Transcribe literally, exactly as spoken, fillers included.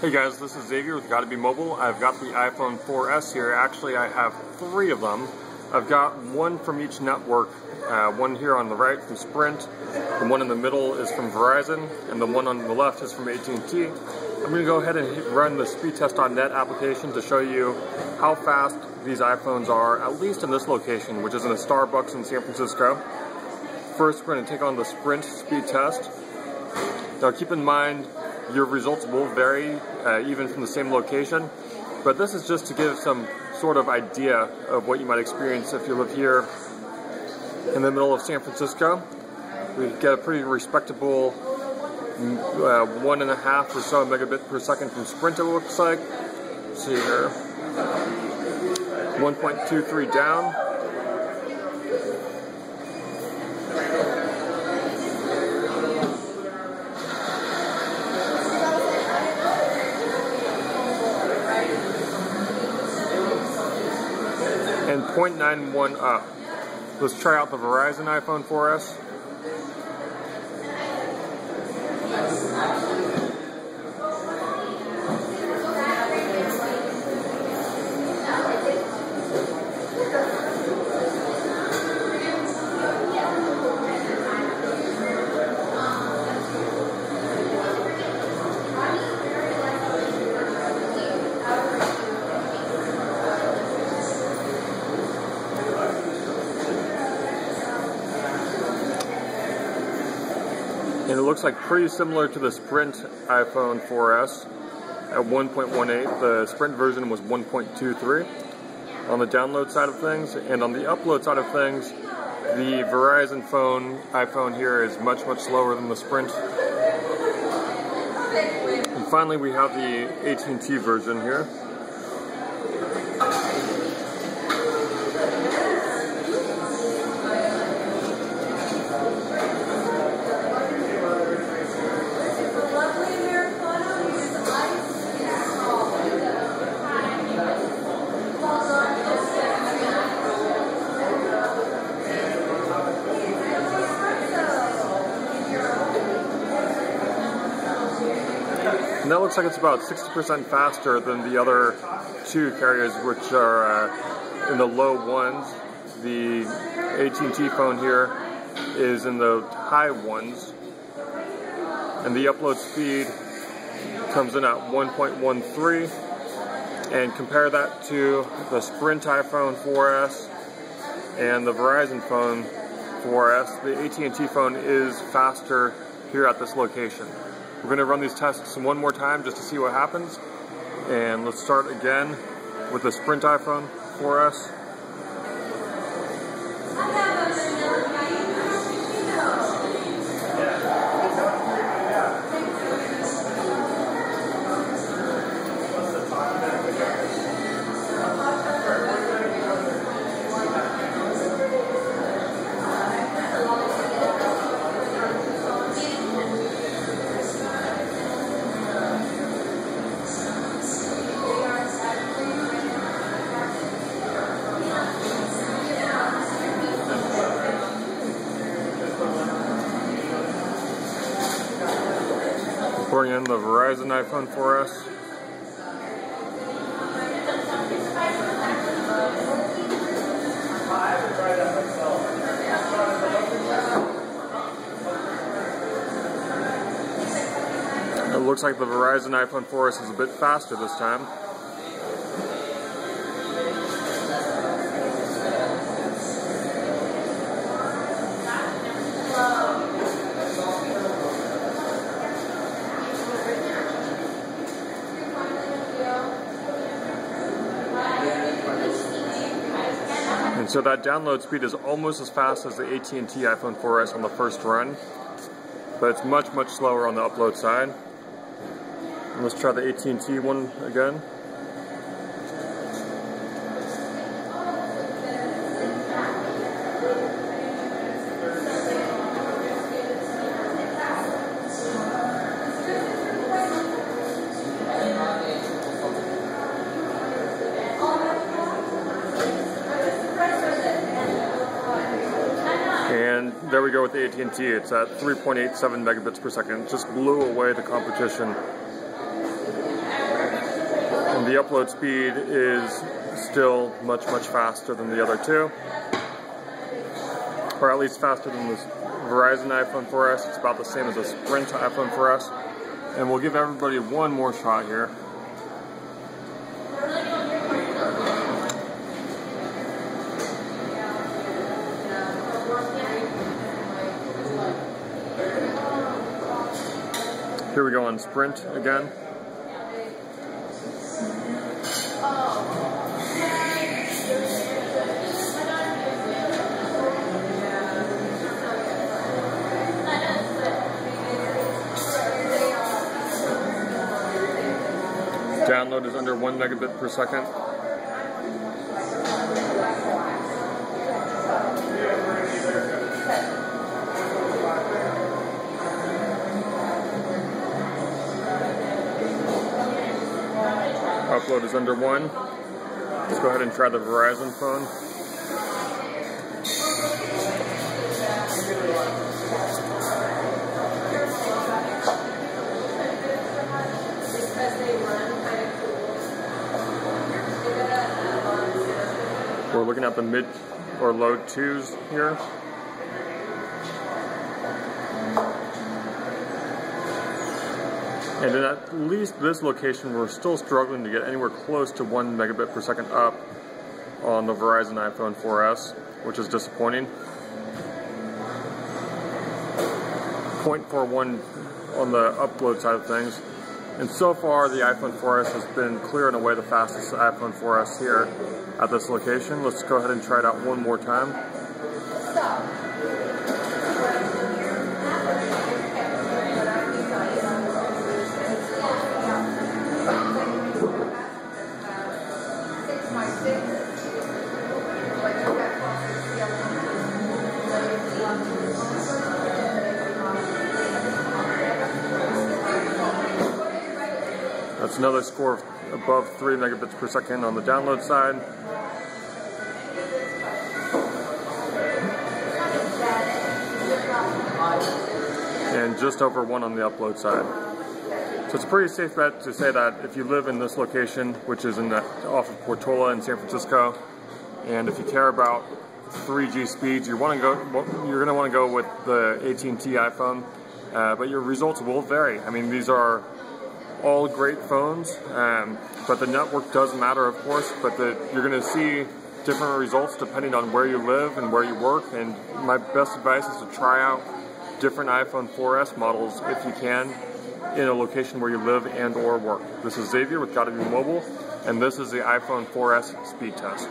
Hey guys, this is Xavier with Gotta Be Mobile. I've got the iPhone four S here. Actually, I have three of them. I've got one from each network. Uh, one here on the right from Sprint, the one in the middle is from Verizon, and the one on the left is from A T and T. I'm going to go ahead and run the Speedtest dot net application to show you how fast these iPhones are, at least in this location, which is in a Starbucks in San Francisco. First, we're going to take on the Sprint speed test. Now keep in mind, your results will vary uh, even from the same location, but this is just to give some sort of idea of what you might experience if you live here in the middle of San Francisco. We get a pretty respectable uh, one and a half or so megabit per second from Sprint, it looks like. Let's see here, one point two three down. And zero point nine one up. Let's try out the Verizon iPhone four S. And it looks like pretty similar to the Sprint iPhone four S at one point one eight. The Sprint version was one point two three on the download side of things. And on the upload side of things, the Verizon phone iPhone here is much, much slower than the Sprint. And finally, we have the A T and T version here. And that looks like it's about sixty percent faster than the other two carriers, which are uh, in the low ones. The A T and T phone here is in the high ones. And the upload speed comes in at one point one three. And compare that to the Sprint iPhone four S and the Verizon phone four S. The A T and T phone is faster here at this location. We're going to run these tests one more time just to see what happens. And let's start again with the Sprint iPhone four S. Bring in the Verizon iPhone four S. It looks like the Verizon iPhone four S is a bit faster this time. And so that download speed is almost as fast as the A T and T iPhone four S on the first run, but it's much, much slower on the upload side. And let's try the A T and T one again. And there we go with the A T and T, it's at three point eight seven megabits per second. It just blew away the competition. and the upload speed is still much, much faster than the other two, or at least faster than this Verizon iPhone four S. It's about the same as a Sprint iPhone four S. And we'll give everybody one more shot here. Here we go on Sprint again. Download is under one megabit per second. Upload is under one. Let's go ahead and try the Verizon phone. We're looking at the mid or low twos here. And in at least this location, we're still struggling to get anywhere close to one megabit per second up on the Verizon iPhone four S, which is disappointing. zero point four one on the upload side of things. And so far, the iPhone four S has been clear and away the fastest iPhone four S here at this location. Let's go ahead and try it out one more time. That's another score of above three megabits per second on the download side. And just over one on the upload side. So it's a pretty safe bet to say that if you live in this location, which is in that, off of Portola in San Francisco, and if you care about three G speeds, you want to go. You're going to want to go with the A T and T iPhone, uh, but your results will vary. I mean, these are all great phones, um, but the network does matter, of course, but the, you're going to see different results depending on where you live and where you work, and my best advice is to try out different iPhone four S models if you can in a location where you live and or work. This is Xavier with Gotta Be Mobile, and this is the iPhone four S Speed Test.